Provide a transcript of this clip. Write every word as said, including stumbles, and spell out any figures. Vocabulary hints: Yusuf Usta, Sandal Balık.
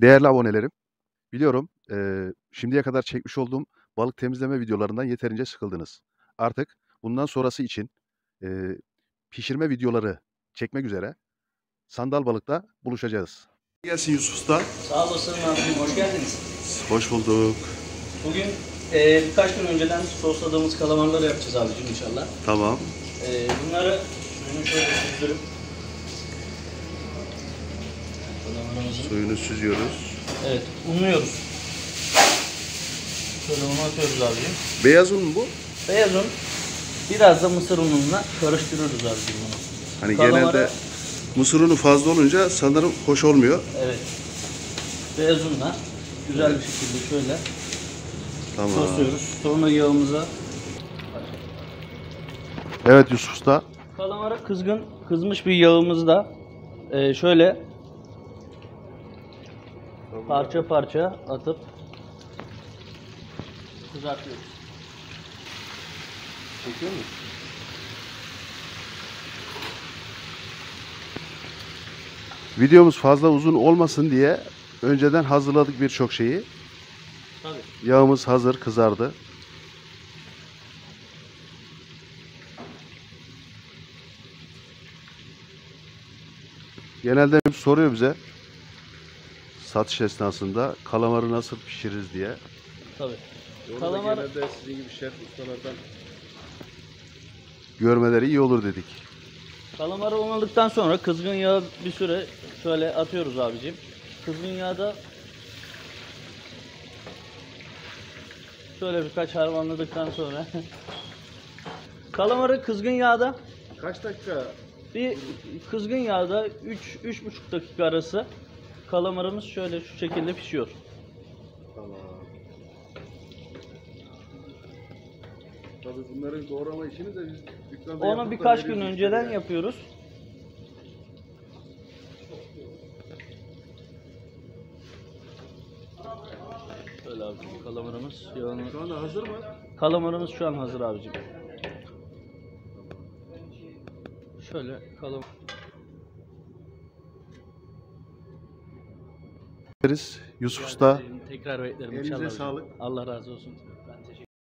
Değerli abonelerim, biliyorum e, şimdiye kadar çekmiş olduğum balık temizleme videolarından yeterince sıkıldınız. Artık bundan sonrası için e, pişirme videoları çekmek üzere Sandal Balık'ta buluşacağız. Gelsin Yusuf Usta. Sağ olasın abim, hoş geldiniz. Hoş bulduk. Bugün e, birkaç gün önceden sosladığımız kalamarları yapacağız abicim inşallah. Tamam. E, bunları suyunu şöyle süzdürüp suyunu süzüyoruz. Evet, unluyoruz. Şöyle unu atıyoruz abicim. Beyaz un mu bu? Beyaz un. Biraz da mısır ununla karıştırıyoruz abicim bunu. Hani kalamara... genelde mısır unu fazla olunca sanırım hoş olmuyor. Evet. Beyaz unla güzel bir şekilde şöyle tamam. Sosluyoruz. Sonra yağımıza. Evet Yusuf Usta. Kalamara kızgın, kızmış bir yağımızda e, şöyle parça parça atıp kızartıyoruz. Çekiyor musun? Videomuz fazla uzun olmasın diye önceden hazırladık birçok şeyi. Tabii. Yağımız hazır, kızardı. Genelde soruyor bize satış esnasında kalamarı nasıl pişiririz diye. Tabii. Kalamar... Genelde sizin gibi şef ustalardan görmeleri iyi olur dedik. Kalamarı unladıktan sonra kızgın yağı bir süre şöyle atıyoruz abicim. Kızgın yağda şöyle birkaç harmanladıktan sonra kalamarı kızgın yağda kaç dakika? Bir kızgın yağda üç üç buçuk dakika arası kalamarımız şöyle şu şekilde pişiyor. Tamam. Tabii bunların doğrama işini de biz dükkanda onu birkaç gün önceden yani yapıyoruz. Şöyle abicim kalamarımız yağını... Şu anda hazır mı? Kalamarımız şu an hazır abicim. Şöyle kalamar... Yusuf Usta. Tekrar beklerim inşallah. Elinize sağlık. Allah razı olsun.